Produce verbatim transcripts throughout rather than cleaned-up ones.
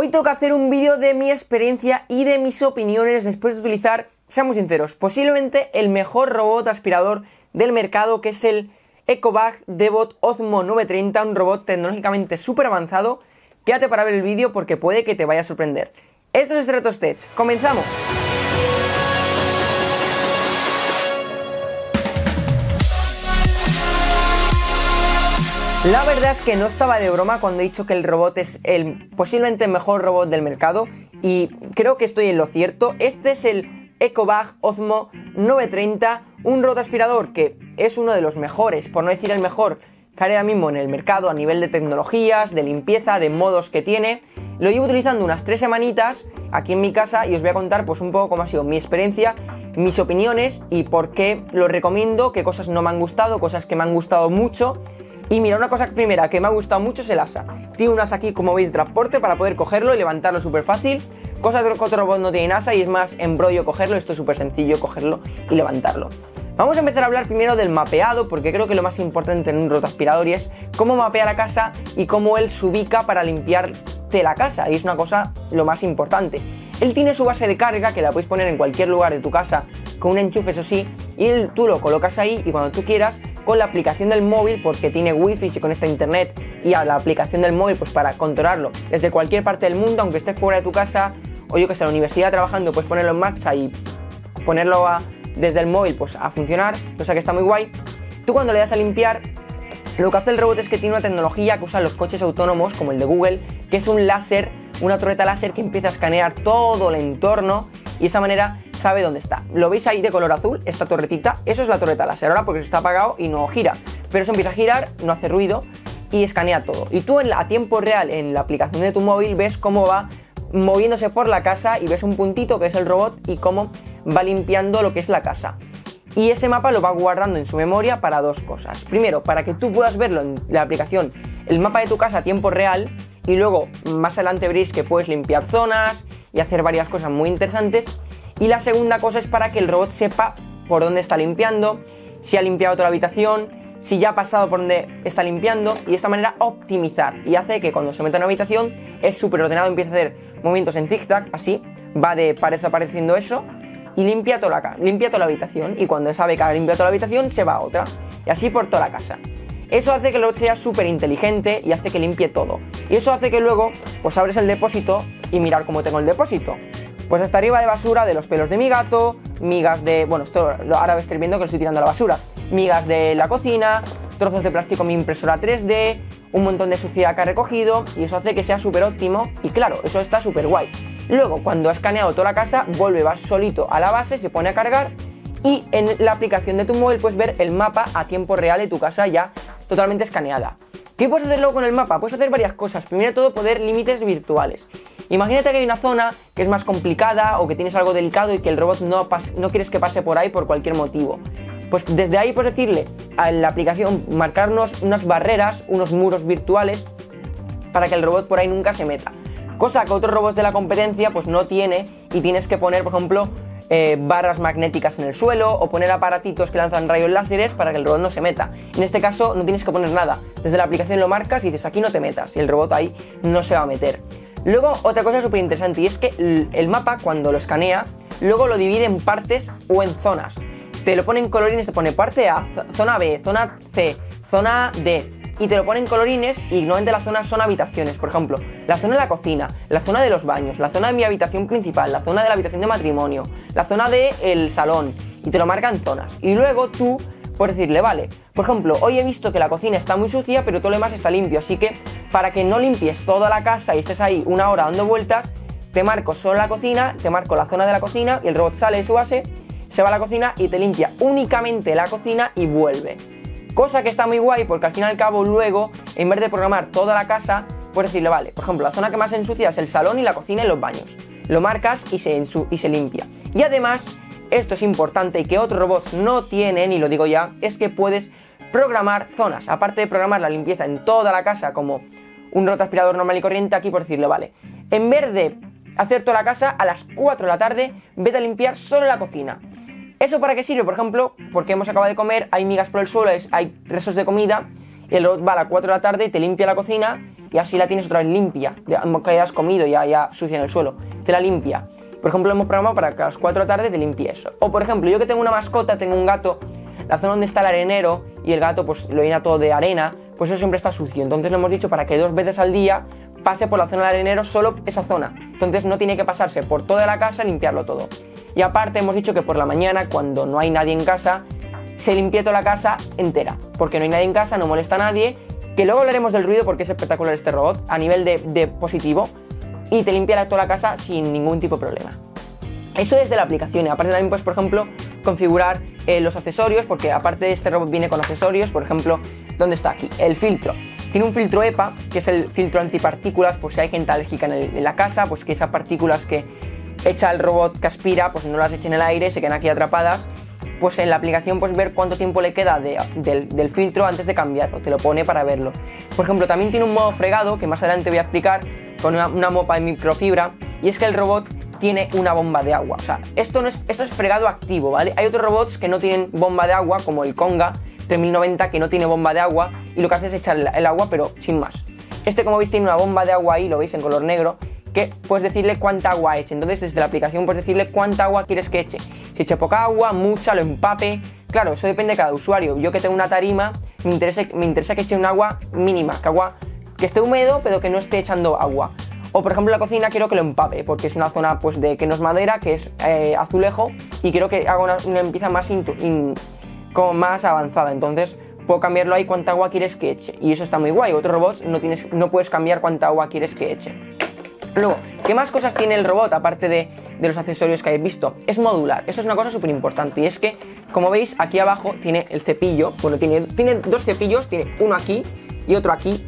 Hoy toca hacer un vídeo de mi experiencia y de mis opiniones después de utilizar, seamos sinceros, posiblemente el mejor robot aspirador del mercado, que es el Ecovacs Deebot Ozmo novecientos treinta, un robot tecnológicamente súper avanzado. Quédate para ver el vídeo porque puede que te vaya a sorprender. Esto es StratosTech, comenzamos. La verdad es que no estaba de broma cuando he dicho que el robot es el posiblemente mejor robot del mercado, y creo que estoy en lo cierto. Este es el Ecovacs Ozmo novecientos treinta, un robot aspirador que es uno de los mejores, por no decir el mejor, que hay ahora mismo en el mercado a nivel de tecnologías, de limpieza, de modos que tiene. Lo llevo utilizando unas tres semanitas aquí en mi casa y os voy a contar pues un poco cómo ha sido mi experiencia, mis opiniones y por qué lo recomiendo, qué cosas no me han gustado, cosas que me han gustado mucho. Y mira, una cosa primera que me ha gustado mucho es el asa. Tiene un asa aquí, como veis, de transporte para poder cogerlo y levantarlo súper fácil. Cosas que otros robots no tienen asa y es más embrollo cogerlo. Esto es súper sencillo, cogerlo y levantarlo. Vamos a empezar a hablar primero del mapeado, porque creo que lo más importante en un robot aspirador y es cómo mapea la casa y cómo él se ubica para limpiarte la casa. Y es una cosa lo más importante. Él tiene su base de carga, que la puedes poner en cualquier lugar de tu casa, con un enchufe, eso sí, y él, tú lo colocas ahí y cuando tú quieras, con la aplicación del móvil, porque tiene wifi y se conecta a internet, y a la aplicación del móvil pues para controlarlo desde cualquier parte del mundo, aunque estés fuera de tu casa o yo que sé, en la universidad trabajando, puedes ponerlo en marcha y ponerlo a, desde el móvil pues a funcionar, o sea que está muy guay. Tú cuando le das a limpiar, lo que hace el robot es que tiene una tecnología que usan los coches autónomos como el de Google, que es un láser, una torreta láser que empieza a escanear todo el entorno y de esa manera sabe dónde está. Lo veis ahí de color azul, esta torretita, eso es la torreta láser ahora porque está apagado y no gira, pero eso empieza a girar, no hace ruido y escanea todo. Y tú en la, a tiempo real en la aplicación de tu móvil ves cómo va moviéndose por la casa y ves un puntito que es el robot y cómo va limpiando lo que es la casa. Y ese mapa lo va guardando en su memoria para dos cosas. Primero, para que tú puedas verlo en la aplicación, el mapa de tu casa a tiempo real, y luego más adelante veréis que puedes limpiar zonas y hacer varias cosas muy interesantes. Y la segunda cosa es para que el robot sepa por dónde está limpiando, si ha limpiado toda la habitación, si ya ha pasado por donde está limpiando, y de esta manera optimizar. Y hace que cuando se meta en una habitación es súper ordenado, empieza a hacer movimientos en zigzag, así, va de pared a pared haciendo eso, y limpia toda la, limpia toda la habitación, y cuando sabe que ha limpiado toda la habitación se va a otra, y así por toda la casa. Eso hace que el robot sea súper inteligente y hace que limpie todo. Y eso hace que luego, pues abres el depósito y mirar cómo tengo el depósito. Pues hasta arriba de basura de los pelos de mi gato, migas de... Bueno, esto ahora estoy viendo que lo estoy tirando a la basura. Migas de la cocina, trozos de plástico en mi impresora tres D, un montón de suciedad que ha recogido, y eso hace que sea súper óptimo y claro, eso está súper guay. Luego, cuando ha escaneado toda la casa, vuelve va solito a la base, se pone a cargar y en la aplicación de tu móvil puedes ver el mapa a tiempo real de tu casa ya totalmente escaneada. ¿Qué puedes hacer luego con el mapa? Puedes hacer varias cosas. Primero de todo, poner límites virtuales. Imagínate que hay una zona que es más complicada o que tienes algo delicado y que el robot no, no quieres que pase por ahí por cualquier motivo. Pues desde ahí puedes decirle a la aplicación, marcarnos unas barreras, unos muros virtuales para que el robot por ahí nunca se meta. Cosa que otros robots de la competencia pues no tiene, y tienes que poner, por ejemplo, Eh, barras magnéticas en el suelo o poner aparatitos que lanzan rayos láseres para que el robot no se meta. En este caso no tienes que poner nada, desde la aplicación lo marcas y dices aquí no te metas y el robot ahí no se va a meter. Luego otra cosa súper interesante, y es que el mapa cuando lo escanea luego lo divide en partes o en zonas, te lo pone en colorines, te pone parte A, zona B, zona C, zona D, y te lo ponen colorines, y normalmente las zonas son habitaciones, por ejemplo, la zona de la cocina, la zona de los baños, la zona de mi habitación principal, la zona de la habitación de matrimonio, la zona del salón, y te lo marcan zonas. Y luego tú puedes decirle, vale, por ejemplo, hoy he visto que la cocina está muy sucia, pero todo lo demás está limpio, así que para que no limpies toda la casa y estés ahí una hora dando vueltas, te marco solo la cocina, te marco la zona de la cocina, y el robot sale de su base, se va a la cocina y te limpia únicamente la cocina y vuelve. Cosa que está muy guay porque al fin y al cabo luego, en vez de programar toda la casa, puedes decirle, vale, por ejemplo, la zona que más ensucia es el salón y la cocina y los baños. Lo marcas y se, y se limpia. Y además, esto es importante y que otros robots no tienen, y lo digo ya, es que puedes programar zonas. Aparte de programar la limpieza en toda la casa como un robot aspirador normal y corriente, aquí por decirle, vale, en vez de hacer toda la casa, a las cuatro de la tarde, vete a limpiar solo la cocina. ¿Eso para qué sirve? Por ejemplo, porque hemos acabado de comer, hay migas por el suelo, hay restos de comida, y el robot va a las cuatro de la tarde y te limpia la cocina y así la tienes otra vez limpia, ya, ya has comido, ya, ya sucia en el suelo, te la limpia. Por ejemplo, hemos programado para que a las cuatro de la tarde te limpie eso. O por ejemplo, yo que tengo una mascota, tengo un gato, la zona donde está el arenero y el gato pues lo llena todo de arena, pues eso siempre está sucio. Entonces le hemos dicho para que dos veces al día pase por la zona del arenero, solo esa zona. Entonces no tiene que pasarse por toda la casa, limpiarlo todo. Y aparte hemos dicho que por la mañana, cuando no hay nadie en casa, se limpie toda la casa entera, porque no hay nadie en casa, no molesta a nadie. Que luego hablaremos del ruido porque es espectacular este robot a nivel de, de positivo, y te limpiará toda la casa sin ningún tipo de problema. Eso desde la aplicación. Y aparte también puedes, por ejemplo, configurar eh, los accesorios, porque aparte de este robot viene con accesorios. Por ejemplo, ¿dónde está aquí? El filtro. Tiene un filtro E P A, que es el filtro antipartículas, por si hay gente alérgica en, el, en la casa, pues que esas partículas que echa el robot que aspira, pues no las echen en el aire, se quedan aquí atrapadas. Pues en la aplicación puedes ver cuánto tiempo le queda de, del, del filtro antes de cambiarlo, te lo pone para verlo. Por ejemplo, también tiene un modo fregado, que más adelante voy a explicar, con una, una mopa de microfibra, y es que el robot tiene una bomba de agua. O sea, esto, no es, esto es fregado activo, ¿vale? Hay otros robots que no tienen bomba de agua, como el Conga tres mil noventa, que no tiene bomba de agua, y lo que hace es echar el, el agua, pero sin más. Este, como veis, tiene una bomba de agua ahí, lo veis en color negro, que puedes decirle cuánta agua eche. Entonces desde la aplicación puedes decirle cuánta agua quieres que eche, si eche poca agua, mucha, lo empape. Claro, eso depende de cada usuario. Yo que tengo una tarima, me interesa, me interesa que eche un agua mínima, que agua que esté húmedo pero que no esté echando agua. O por ejemplo la cocina quiero que lo empape, porque es una zona pues de que no es madera, que es eh, azulejo, y quiero que haga una, una limpieza más, in, in, como más avanzada. Entonces puedo cambiarlo ahí cuánta agua quieres que eche, y eso está muy guay. Otros robots no, tienes, no puedes cambiar cuánta agua quieres que eche. Luego, ¿qué más cosas tiene el robot aparte de, de los accesorios que habéis visto? Es modular. Esto es una cosa súper importante, y es que, como veis, aquí abajo tiene el cepillo. Bueno, tiene, tiene dos cepillos, tiene uno aquí y otro aquí.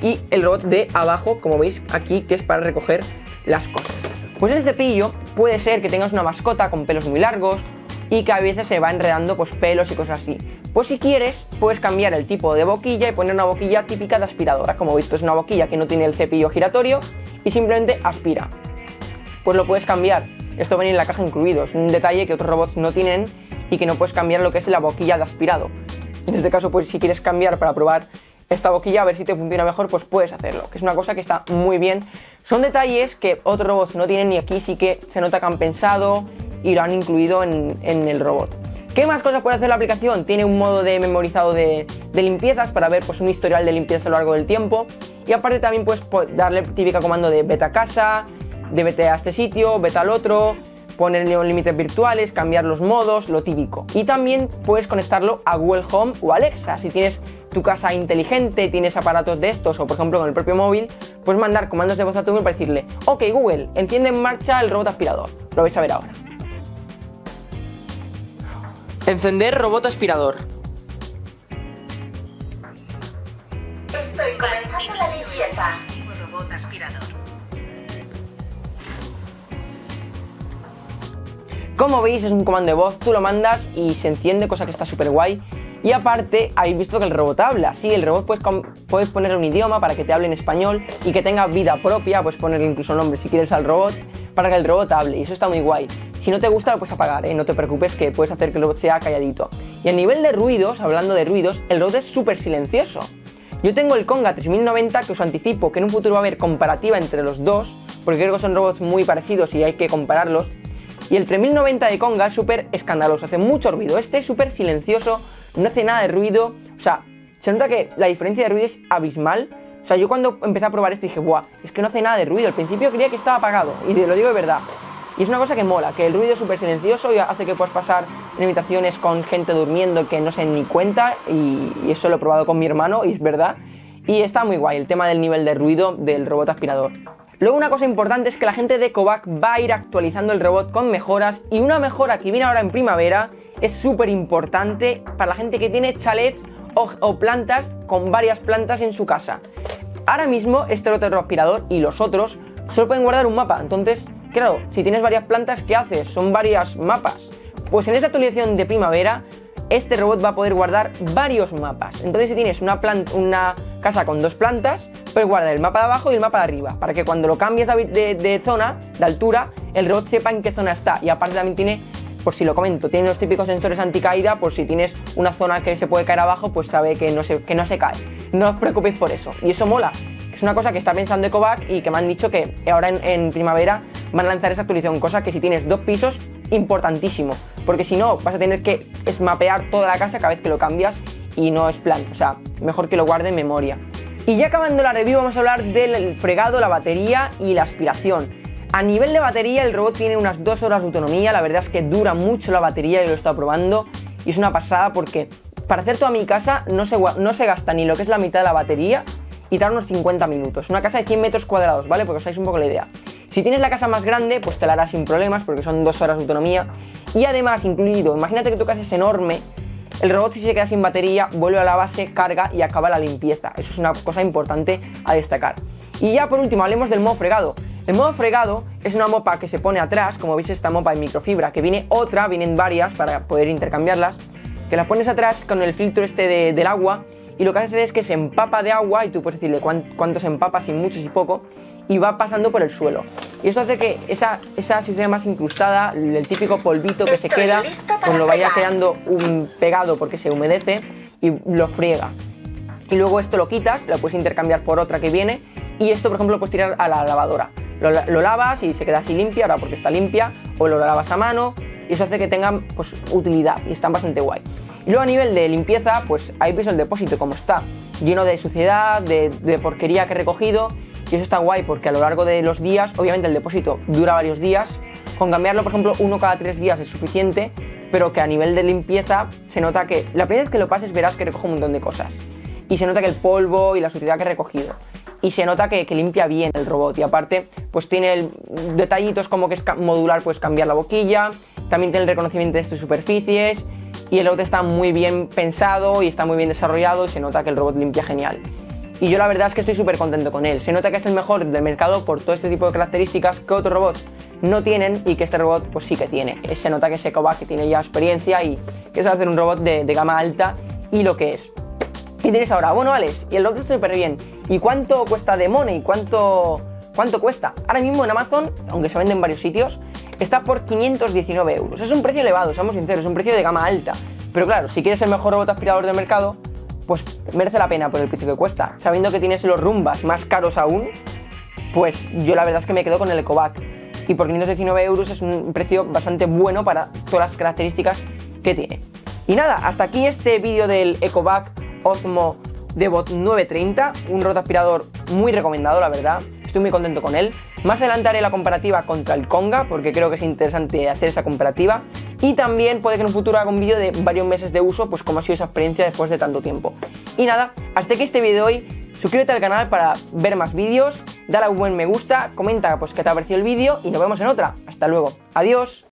Y el robot de abajo, como veis aquí, que es para recoger las cosas. Pues el cepillo puede ser que tengas una mascota con pelos muy largos y que a veces se va enredando pues pelos y cosas así. Pues si quieres, puedes cambiar el tipo de boquilla y poner una boquilla típica de aspiradora. Como veis, esto es una boquilla que no tiene el cepillo giratorio y simplemente aspira. Pues lo puedes cambiar. Esto viene en la caja incluido. Es un detalle que otros robots no tienen y que no puedes cambiar lo que es la boquilla de aspirado. En este caso, pues si quieres cambiar para probar esta boquilla a ver si te funciona mejor, pues puedes hacerlo, que es una cosa que está muy bien. Son detalles que otros robots no tienen, y aquí sí que se nota que han pensado y lo han incluido en, en el robot. ¿Qué más cosas puede hacer la aplicación? Tiene un modo de memorizado de, de limpiezas para ver pues un historial de limpiezas a lo largo del tiempo. Y aparte también puedes darle típica comando de vete a casa, de vete a este sitio, vete al otro, poner límites virtuales, cambiar los modos, lo típico. Y también puedes conectarlo a Google Home o Alexa. Si tienes tu casa inteligente, tienes aparatos de estos, o por ejemplo con el propio móvil, puedes mandar comandos de voz a tu móvil para decirle: ok Google, enciende en marcha el robot aspirador. Lo vais a ver ahora. Encender robot aspirador. Estoy comenzando la limpieza. Robot aspirador. Como veis, es un comando de voz, tú lo mandas y se enciende, cosa que está súper guay. Y aparte, habéis visto que el robot habla. Sí, el robot puedes, puedes ponerle un idioma para que te hable en español y que tenga vida propia. Puedes ponerle incluso nombre si quieres al robot, para que el robot hable, y eso está muy guay. Si no te gusta, lo puedes apagar, ¿eh? No te preocupes, que puedes hacer que el robot sea calladito. Y a nivel de ruidos, hablando de ruidos, el robot es súper silencioso. Yo tengo el Conga tres mil noventa, que os anticipo que en un futuro va a haber comparativa entre los dos, porque creo que son robots muy parecidos y hay que compararlos. Y el tres mil noventa de Conga es súper escandaloso, hace mucho ruido. Este es súper silencioso, no hace nada de ruido. O sea, se nota que la diferencia de ruido es abismal. O sea, yo cuando empecé a probar esto dije: buah, es que no hace nada de ruido. Al principio creía que estaba apagado, y te lo digo de verdad. Y es una cosa que mola, que el ruido es súper silencioso y hace que puedas pasar en habitaciones con gente durmiendo que no se den ni cuenta. Y, y eso lo he probado con mi hermano, y es verdad. Y está muy guay el tema del nivel de ruido del robot aspirador. Luego, una cosa importante es que la gente de Ecovacs va a ir actualizando el robot con mejoras, y una mejora que viene ahora en primavera es súper importante para la gente que tiene chalets o, o plantas con varias plantas en su casa. Ahora mismo este otro aspirador y los otros solo pueden guardar un mapa. Entonces, claro, si tienes varias plantas, ¿qué haces? Son varios mapas. Pues en esta actualización de primavera, este robot va a poder guardar varios mapas. Entonces, si tienes una, planta, una casa con dos plantas, puedes guardar el mapa de abajo y el mapa de arriba, para que cuando lo cambies de, de, de zona, de altura, el robot sepa en qué zona está. Y aparte también tiene, por si lo comento, tiene los típicos sensores anticaída, por si tienes una zona que se puede caer abajo, pues sabe que no se, que no se cae. No os preocupéis por eso. Y eso mola. Es una cosa que está pensando Ecovacs y que me han dicho que ahora en, en primavera van a lanzar esa actualización, cosa que si tienes dos pisos, importantísimo, porque si no vas a tener que mapear toda la casa cada vez que lo cambias y no es plan, o sea, mejor que lo guarde en memoria. Y ya acabando la review vamos a hablar del fregado, la batería y la aspiración. A nivel de batería el robot tiene unas dos horas de autonomía, la verdad es que dura mucho la batería, yo lo he estado probando y es una pasada porque para hacer toda mi casa no se, no se gasta ni lo que es la mitad de la batería y tarda unos cincuenta minutos, una casa de cien metros cuadrados, ¿vale? Porque os hagáis un poco la idea. Si tienes la casa más grande, pues te la harás sin problemas porque son dos horas de autonomía. Y además, incluido, imagínate que tu casa es enorme, el robot si se queda sin batería, vuelve a la base, carga y acaba la limpieza. Eso es una cosa importante a destacar. Y ya por último, hablemos del modo fregado. El modo fregado es una mopa que se pone atrás, como veis esta mopa de microfibra, que viene otra, vienen varias para poder intercambiarlas. Te las pones atrás con el filtro este de, del agua y lo que hace es que se empapa de agua y tú puedes decirle cuánto, cuánto se empapa, si mucho, si poco, y va pasando por el suelo. Y esto hace que esa, esa suciedad más incrustada, el típico polvito que Estoy se queda, pues lo vaya quedando un pegado porque se humedece y lo friega. Y luego esto lo quitas, lo puedes intercambiar por otra que viene y esto, por ejemplo, lo puedes tirar a la lavadora. Lo, lo lavas y se queda así limpia, ahora porque está limpia, o lo lavas a mano y eso hace que tengan pues, utilidad y están bastante guay. Y luego a nivel de limpieza, pues ahí veis el depósito como está, lleno de suciedad, de, de porquería que he recogido. Y eso está guay porque a lo largo de los días, obviamente el depósito dura varios días, con cambiarlo por ejemplo uno cada tres días es suficiente, pero que a nivel de limpieza se nota que la primera vez que lo pases verás que recoge un montón de cosas. Y se nota que el polvo y la suciedad que he recogido. Y se nota que, que limpia bien el robot y aparte pues tiene el, detallitos como que es modular, pues cambiar la boquilla, también tiene el reconocimiento de sus superficies y el robot está muy bien pensado y está muy bien desarrollado y se nota que el robot limpia genial. Y yo la verdad es que estoy súper contento con él. Se nota que es el mejor del mercado por todo este tipo de características que otros robots no tienen y que este robot pues sí que tiene. Se nota que es Ecovacs, que tiene ya experiencia y que sabe hacer un robot de, de gama alta y lo que es. ¿Qué tienes ahora? Bueno, Alex, y el robot está súper bien. ¿Y cuánto cuesta de Money? ¿Cuánto, ¿Cuánto cuesta? Ahora mismo en Amazon, aunque se vende en varios sitios, está por quinientos diecinueve euros. Es un precio elevado, seamos sinceros, es un precio de gama alta. Pero claro, si quieres el mejor robot aspirador del mercado, pues merece la pena por el precio que cuesta. Sabiendo que tienes los Roombas más caros aún, pues yo la verdad es que me quedo con el Ecovacs. Y por quinientos diecinueve euros es un precio bastante bueno para todas las características que tiene. Y nada, hasta aquí este vídeo del Ecovacs Ozmo Deebot nueve treinta, un robot aspirador muy recomendado, la verdad. Estoy muy contento con él. Más adelante haré la comparativa contra el Conga, porque creo que es interesante hacer esa comparativa. Y también puede que en un futuro haga un vídeo de varios meses de uso, pues cómo ha sido esa experiencia después de tanto tiempo. Y nada, hasta aquí este vídeo de hoy. Suscríbete al canal para ver más vídeos, dale a un buen me gusta, comenta pues qué te ha parecido el vídeo y nos vemos en otra. Hasta luego. Adiós.